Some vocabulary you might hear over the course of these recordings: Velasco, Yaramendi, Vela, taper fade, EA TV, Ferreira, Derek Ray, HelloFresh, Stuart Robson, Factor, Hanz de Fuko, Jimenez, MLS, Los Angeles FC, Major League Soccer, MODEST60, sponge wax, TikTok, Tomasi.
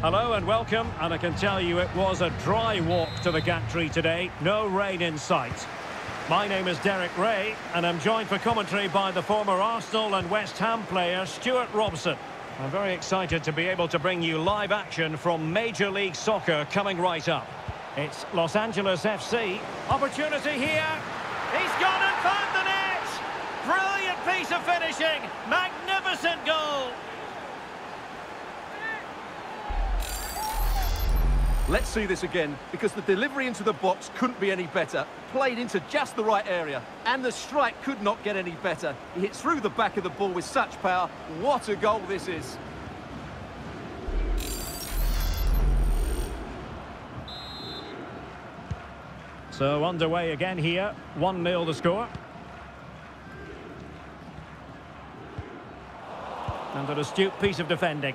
Hello and welcome, and I can tell you it was a dry walk to the gantry today, no rain in sight. My name is Derek Ray, and I'm joined for commentary by the former Arsenal and West Ham player Stuart Robson. I'm very excited to be able to bring you live action from Major League Soccer coming right up. It's Los Angeles FC, opportunity here, he's gone and found the net! Brilliant piece of finishing, magnificent goal! Let's see this again, because the delivery into the box couldn't be any better. Played into just the right area, and the strike could not get any better. He hit through the back of the ball with such power. What a goal this is. So underway again here, 1-0 the score. And an astute piece of defending.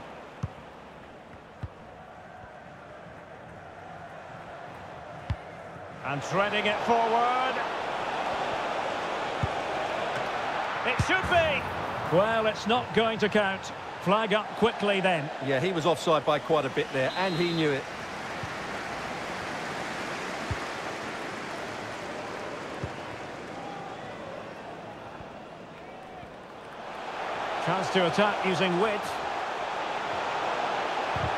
And threading it forward. It should be. Well, it's not going to count. Flag up quickly then. Yeah, he was offside by quite a bit there, and he knew it. Chance to attack using width.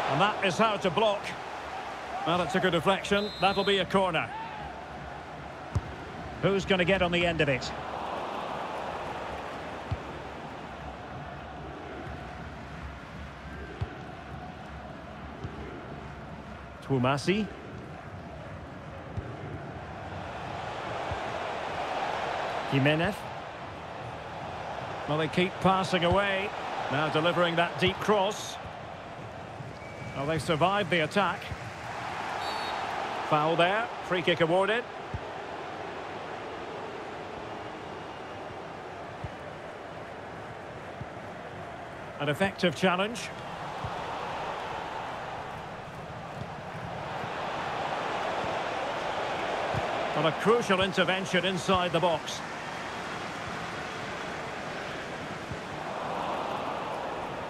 And that is how to block. Well, it took a deflection. That'll be a corner. Who's going to get on the end of it? Tomasi. Jimenez. Well, they keep passing away. Now delivering that deep cross. Well, they survived the attack. Foul there. Free kick awarded. An effective challenge. And a crucial intervention inside the box.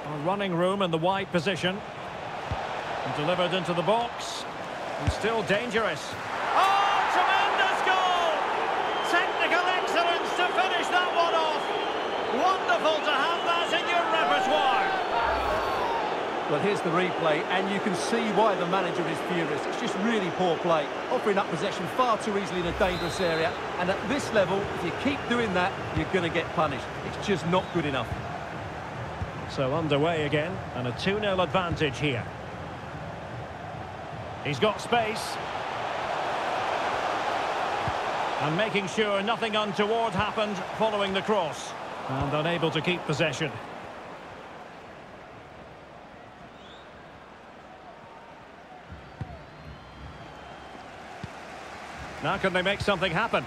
A running room in the wide position. And delivered into the box. And still dangerous. Oh, tremendous goal! Technical excellence to finish that one off. Wonderful to have that in your repertoire. Well, here's the replay, and you can see why the manager is furious. It's just really poor play, offering up possession far too easily in a dangerous area. And at this level, if you keep doing that, you're going to get punished. It's just not good enough. So underway again, and a 2-0 advantage here. He's got space. And making sure nothing untoward happened following the cross. And unable to keep possession. Now can they make something happen?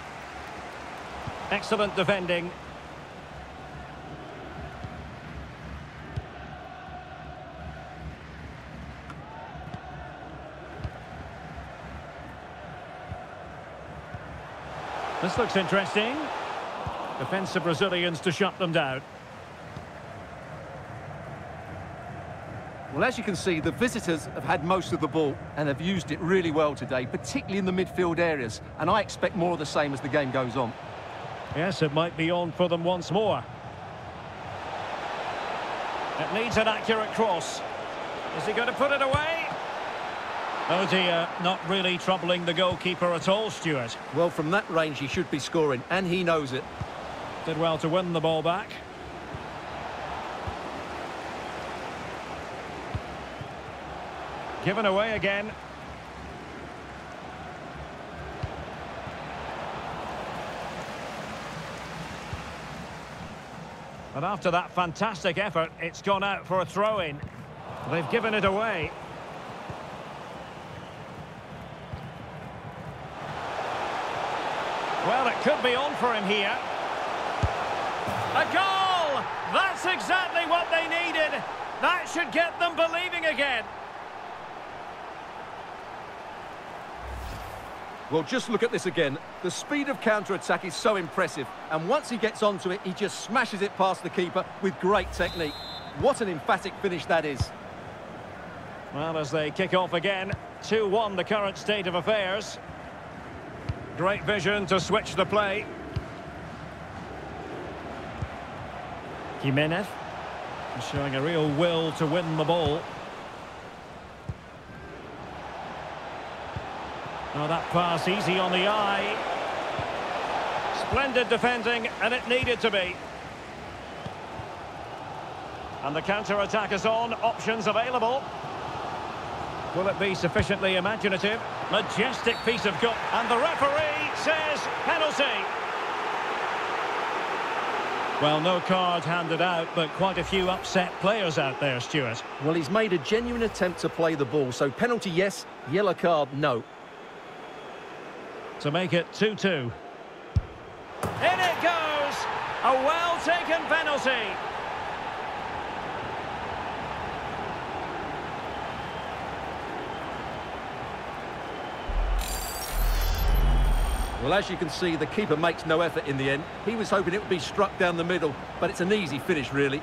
Excellent defending. This looks interesting. Defensive Brazilians to shut them down. Well, as you can see, the visitors have had most of the ball and have used it really well today, particularly in the midfield areas. And I expect more of the same as the game goes on. Yes, it might be on for them once more. It needs an accurate cross. Is he going to put it away? Oh dear, not really troubling the goalkeeper at all, Stuart. Well, from that range he should be scoring, and he knows it. Did well to win the ball back. Given away again. And after that fantastic effort, it's gone out for a throw-in. They've given it away. Well, it could be on for him here. A goal! That's exactly what they needed. That should get them believing again. Well, just look at this again. The speed of counter-attack is so impressive. And once he gets onto it, he just smashes it past the keeper with great technique. What an emphatic finish that is. Well, as they kick off again, 2-1 the current state of affairs. Great vision to switch the play. Jimenez showing a real will to win the ball. Oh, that pass easy on the eye. Splendid defending, and it needed to be. And the counter-attack is on, options available. Will it be sufficiently imaginative? Majestic piece of goal, and the referee says penalty. Well, no card handed out, but quite a few upset players out there, Stuart. Well, he's made a genuine attempt to play the ball, so penalty yes, yellow card no. To make it 2-2. In it goes! A well-taken penalty! Well, as you can see, the keeper makes no effort in the end. He was hoping it would be struck down the middle, but it's an easy finish, really.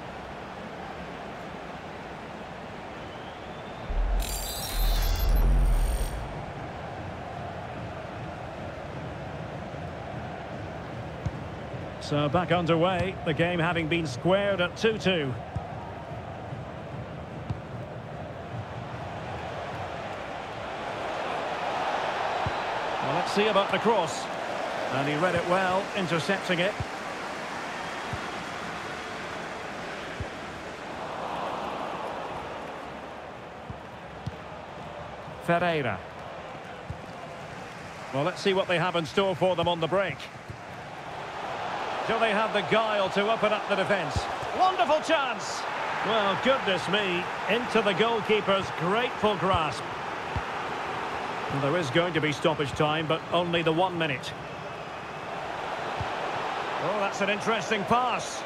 So back underway, the game having been squared at 2-2. Well, let's see about the cross. And he read it well, intercepting it. Ferreira. Well, let's see what they have in store for them on the break. Do they have the guile to open up the defence? Wonderful chance! Well, goodness me, into the goalkeeper's grateful grasp. Well, there is going to be stoppage time, but only the 1 minute. Oh, that's an interesting pass.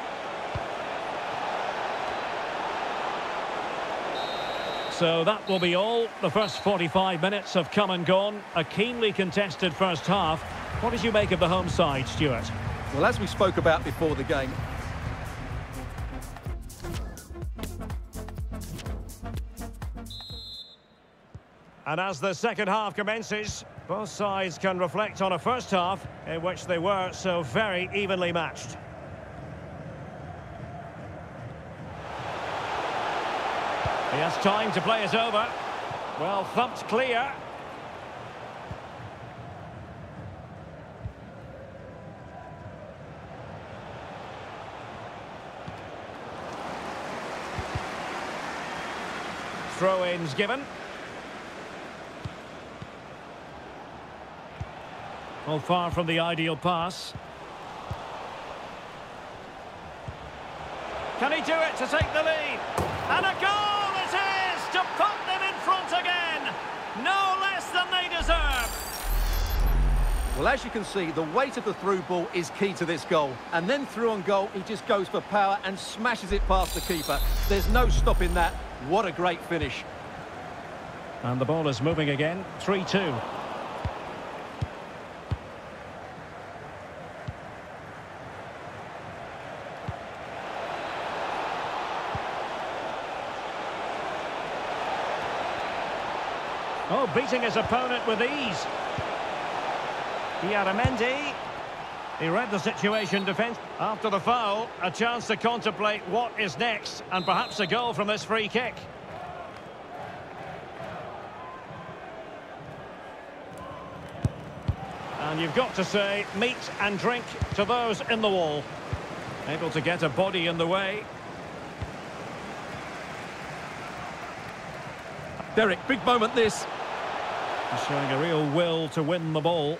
So that will be all. The first 45 minutes have come and gone. A keenly contested first half. What did you make of the home side, Stuart? Well, as we spoke about before the game, and as the second half commences, both sides can reflect on a first half in which they were so very evenly matched. He has time to play it over. Well, thumped clear. Throw-ins given. Well, far from the ideal pass. Can he do it to take the lead? And a goal it is to put them in front again. No less than they deserve. Well, as you can see, the weight of the through ball is key to this goal. And then through on goal, he just goes for power and smashes it past the keeper. There's no stopping that. What a great finish. And the ball is moving again. 3-2. Oh, beating his opponent with ease. Yaramendi. He read the situation defence. After the foul, a chance to contemplate what is next, and perhaps a goal from this free kick. And you've got to say, meat and drink to those in the wall. Able to get a body in the way. Derek, big moment this. He's showing a real will to win the ball.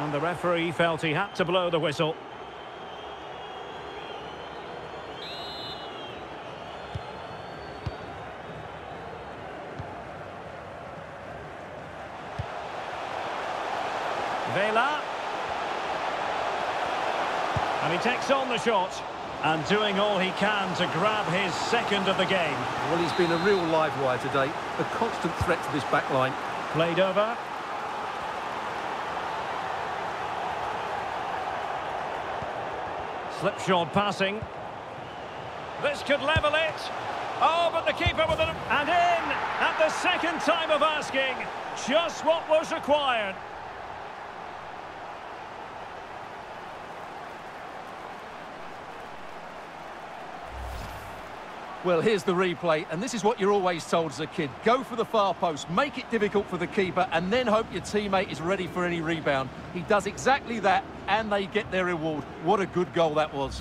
And the referee felt he had to blow the whistle. Vela. And he takes on the shot. And doing all he can to grab his second of the game. Well, he's been a real live wire today. A constant threat to this back line. Played over. Slipshod passing. This could level it. Oh, but the keeper with it. And in at the second time of asking. Just what was required. Well, here's the replay, and this is what you're always told as a kid. Go for the far post, make it difficult for the keeper, and then hope your teammate is ready for any rebound. He does exactly that, and they get their reward. What a good goal that was.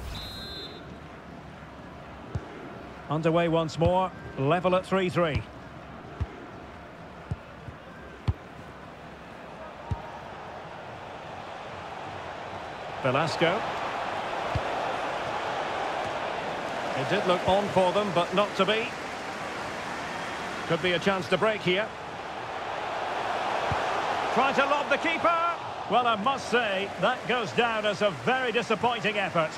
Underway once more, level at 3-3. Velasco. It did look on for them, but not to be. Could be a chance to break here. Trying to lob the keeper. Well, I must say, that goes down as a very disappointing effort.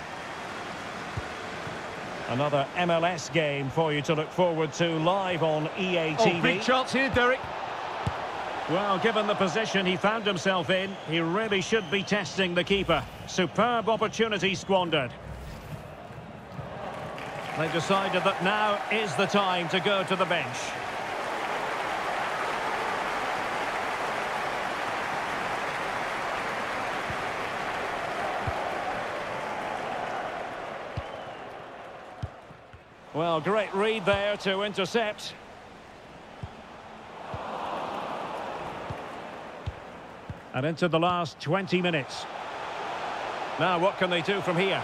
Another MLS game for you to look forward to live on EA TV. Oh, big chance here, Derek. Well, given the position he found himself in, he really should be testing the keeper. Superb opportunity squandered. They've decided that now is the time to go to the bench. Well, great read there to intercept. And into the last 20 minutes. Now, what can they do from here?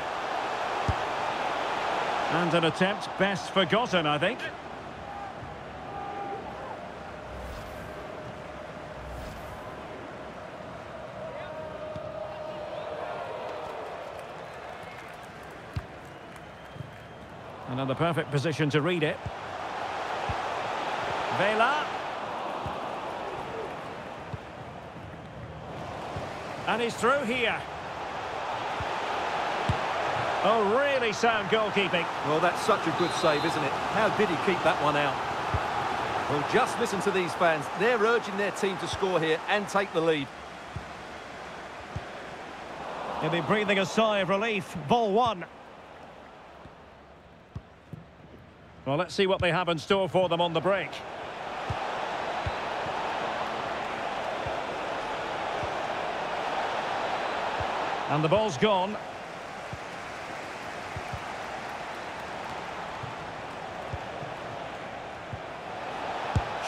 And an attempt best forgotten, I think. Another perfect position to read it. Vela. And he's through here. Oh, really sound goalkeeping. Well, that's such a good save, isn't it? How did he keep that one out? Well, just listen to these fans. They're urging their team to score here and take the lead. He'll be breathing a sigh of relief. Ball one. Well, let's see what they have in store for them on the break. And the ball's gone.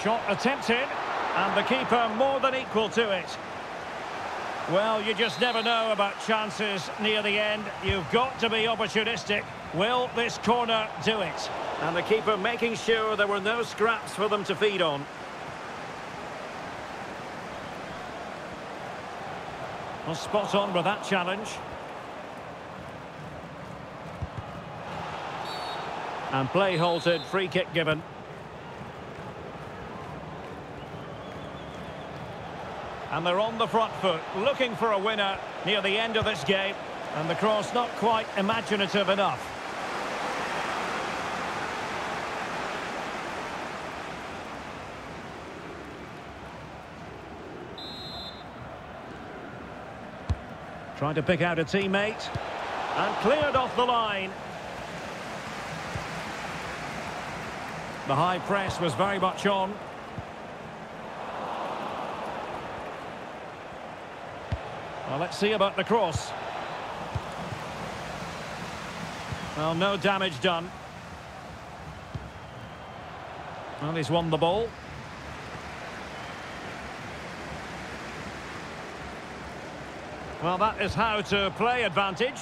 Shot attempted, and the keeper more than equal to it. Well, you just never know about chances near the end. You've got to be opportunistic. Will this corner do it? And the keeper making sure there were no scraps for them to feed on. Well, spot on with that challenge. And play halted, free kick given. And they're on the front foot, looking for a winner near the end of this game. And the cross not quite imaginative enough. Trying to pick out a teammate. And cleared off the line. The high press was very much on. Well, let's see about the cross. Well, no damage done. Well, he's won the ball. Well, that is how to play advantage.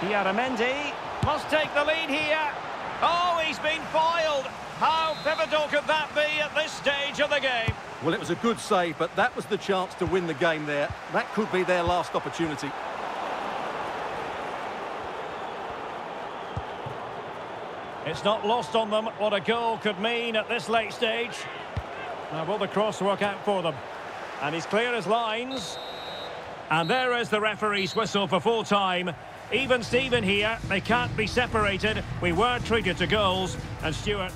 Yaramendi must take the lead here. Oh, he's been foiled. How pivotal could that be at this stage of the game? Well, it was a good save, but that was the chance to win the game there. That could be their last opportunity. It's not lost on them what a goal could mean at this late stage. Now, will the cross work out for them? And he's clear as lines. And there is the referee's whistle for full time. Even Steven here, they can't be separated. We were treated to goals. And Stuart...